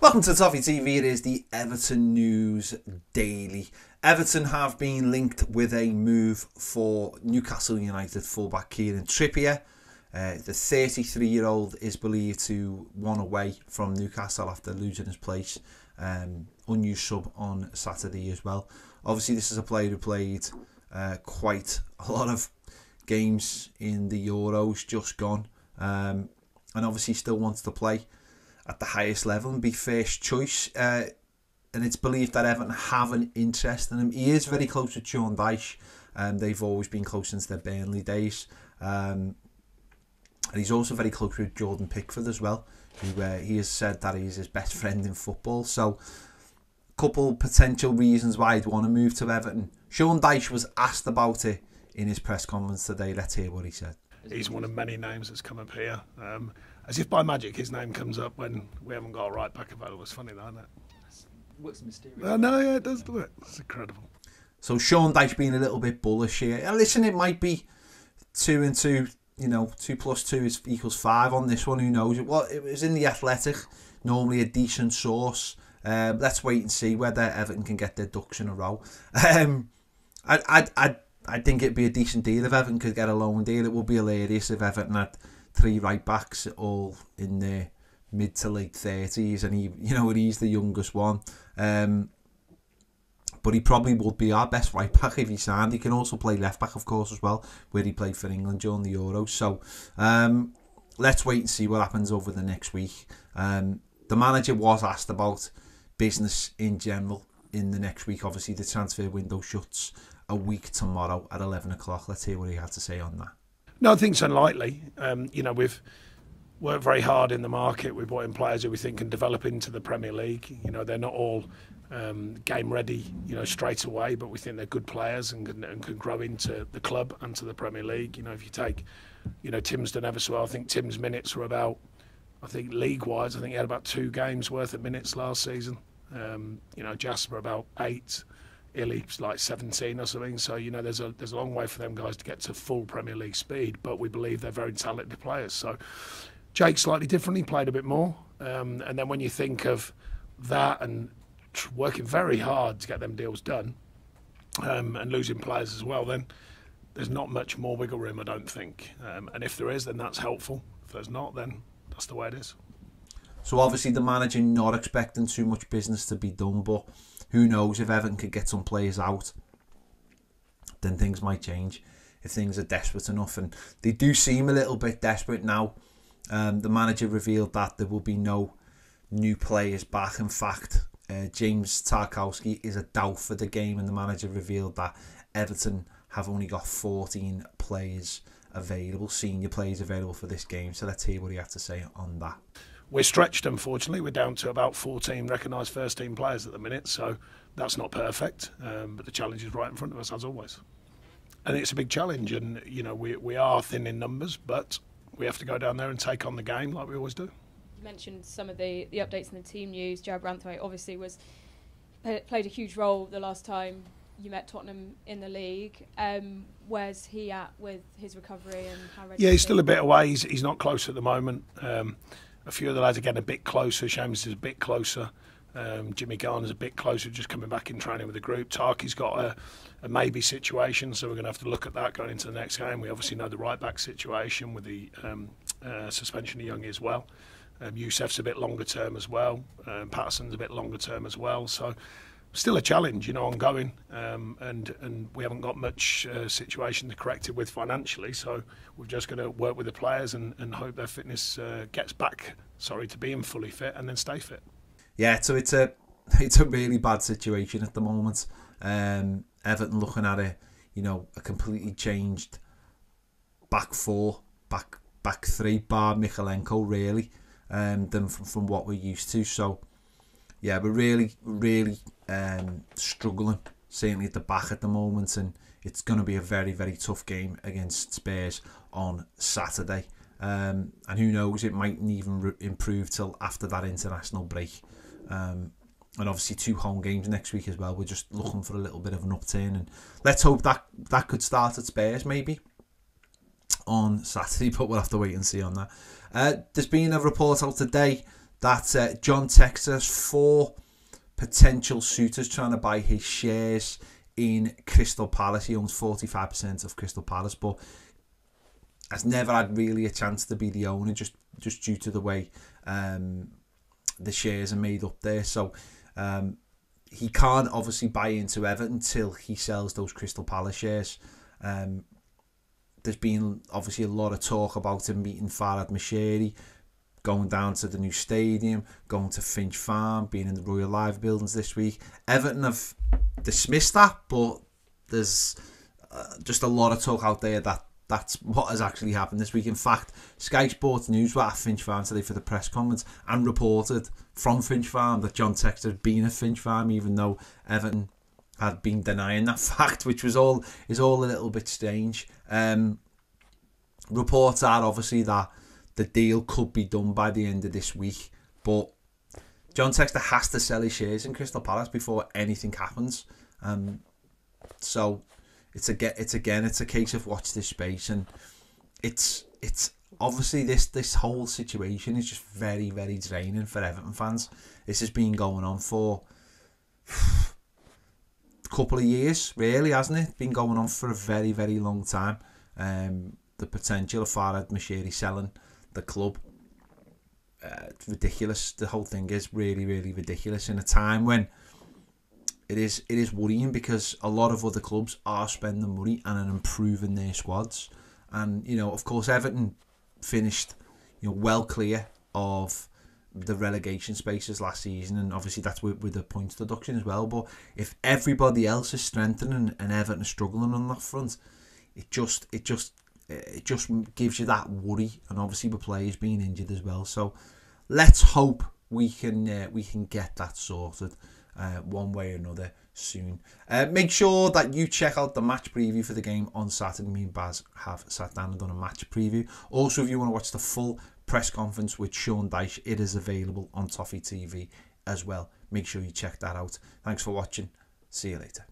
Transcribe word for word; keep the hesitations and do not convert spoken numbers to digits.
Welcome to Toffee T V. It is the Everton News Daily. Everton have been linked with a move for Newcastle United fullback Kieran Trippier. Uh, the thirty-three-year-old is believed to one away from Newcastle after losing his place. Um, unused sub on Saturday as well. Obviously, this is a player who played uh, quite a lot of games in the Euros just gone, um, and obviously still wants to play at the highest level and be first choice, uh, and it's believed that Everton have an interest in him. He is very close with Sean Dyche, and um, they've always been close since their Burnley days, um, and he's also very close with Jordan Pickford as well, who uh, he has said that he's his best friend in football. So a couple potential reasons why I'd want to move to Everton. Sean Dyche was asked about it in his press conference today. Let's hear what he said. He's one of many names that's come up here. Um, as if by magic, his name comes up when we haven't got a right back available. It's funny, though, isn't it? It works mysteriously. Uh, no, yeah, it does do it. It's incredible. So Sean Dyche being a little bit bullish here. And listen, it might be two and two, you know, two plus two is equals five on this one. Who knows? Well, it was in The Athletic, normally a decent source. Um, let's wait and see whether Everton can get their ducks in a row. Um, I, I, I. I think it'd be a decent deal if Everton could get a loan deal. It would be hilarious if Everton had three right backs all in their mid to late thirties, and he, you know, he's the youngest one. Um, but he probably would be our best right back if he signed. He can also play left back, of course, as well, where he played for England during the Euros. So um, let's wait and see what happens over the next week. Um, the manager was asked about business in general in the next week. Obviously, the transfer window shuts a week tomorrow at eleven o'clock. Let's hear what he had to say on that. No, I think it's unlikely. Um, you know, we've worked very hard in the market. We've brought in players who we think can develop into the Premier League. You know, they're not all um, game ready, you know, straight away, but we think they're good players and can, and can grow into the club and to the Premier League. You know, if you take, you know, Tim's done ever so well. I think Tim's minutes were about, I think league-wise, I think he had about two games worth of minutes last season. Um, you know, Jasper about eight. Illy's like seventeen or something, so you know there's a there's a long way for them guys to get to full Premier League speed, but we believe they're very talented players. So Jake's slightly different, he played a bit more, um, and then when you think of that and working very hard to get them deals done, um, and losing players as well, then there's not much more wiggle room, I don't think, um, and if there is, then that's helpful. If there's not, then that's the way it is. So obviously the manager not expecting too much business to be done, but who knows, if Everton could get some players out, then things might change if things are desperate enough. And they do seem a little bit desperate now. Um, the manager revealed that there will be no new players back. In fact, uh, James Tarkowski is a doubt for the game, and the manager revealed that Everton have only got fourteen players available, senior players available for this game. So let's hear what he had to say on that. We're stretched, unfortunately. We're down to about fourteen recognised first-team players at the minute, so that's not perfect. Um, but the challenge is right in front of us, as always. And it's a big challenge, and you know we we are thin in numbers, but we have to go down there and take on the game like we always do. You mentioned some of the the updates in the team news. Gerard Branthwaite obviously was played a huge role the last time you met Tottenham in the league. Um, where's he at with his recovery and how ready? Yeah, he's still a bit away. He's, he's not close at the moment. Um, A few of the lads are getting a bit closer. Shams is a bit closer. Um, Jimmy Garner's a bit closer, just coming back in training with the group. Tarky's got a, a maybe situation, so we're going to have to look at that going into the next game. We obviously know the right-back situation with the um, uh, suspension of Young as well. Um, Youssef's a bit longer term as well. Um, Patterson's a bit longer term as well. So still a challenge, you know, ongoing. Um, and, and we haven't got much uh, situation to correct it with financially, so we're just going to work with the players and, and hope their fitness uh, gets back, sorry, to being fully fit and then stay fit. Yeah, so it's a, it's a really bad situation at the moment. Um, Everton looking at a, you know, a completely changed back four, back back three, bar Mykolenko, really, um, than from, from what we're used to. So, yeah, we're really, really um, struggling, certainly at the back at the moment, and it's going to be a very, very tough game against Spurs on Saturday. Um, and who knows, it mightn't even improve till after that international break. Um, and obviously two home games next week as well. We're just looking for a little bit of an upturn, and let's hope that that could start at Spurs maybe on Saturday, but we'll have to wait and see on that. Uh, there's been a report out today That's uh, John Textor's four potential suitors trying to buy his shares in Crystal Palace. He owns forty-five percent of Crystal Palace, but has never had really a chance to be the owner, just just due to the way um, the shares are made up there. So um, he can't obviously buy into Everton until he sells those Crystal Palace shares. Um, there's been obviously a lot of talk about him meeting Farhad Moshiri, going down to the new stadium, going to Finch Farm, being in the Royal Live buildings this week. Everton have dismissed that, but there's uh, just a lot of talk out there that that's what has actually happened this week. In fact, Sky Sports News were at Finch Farm today for the press conference and reported from Finch Farm that John Textor had been at Finch Farm, even though Everton had been denying that fact, which was all is all a little bit strange. Um, reports are obviously that the deal could be done by the end of this week, but John Textor has to sell his shares in Crystal Palace before anything happens. Um, so it's a get. It's again. It's a case of watch this space, and it's it's obviously this this whole situation is just very very draining for Everton fans. This has been going on for a couple of years, really, hasn't it? Been going on for a very very long time. Um, the potential of Farhad Moshiri selling the club. Uh, it's ridiculous. The whole thing is really really ridiculous in a time when. It is it is worrying because a lot of other clubs are spending money and are improving their squads, and you know, of course, Everton finished, you know, well clear of the relegation spaces last season, and obviously that's with, with the points deduction as well. But if everybody else is strengthening and Everton is struggling on that front, it just it just it just gives you that worry, and obviously with players being injured as well. So let's hope we can uh, we can get that sorted. Uh, one way or another soon. Uh, make sure that you check out the match preview for the game on Saturday. Me and Baz have sat down and done a match preview. Also, if you want to watch the full press conference with Sean Dyche, it is available on Toffee T V as well. Make sure you check that out. Thanks for watching. See you later.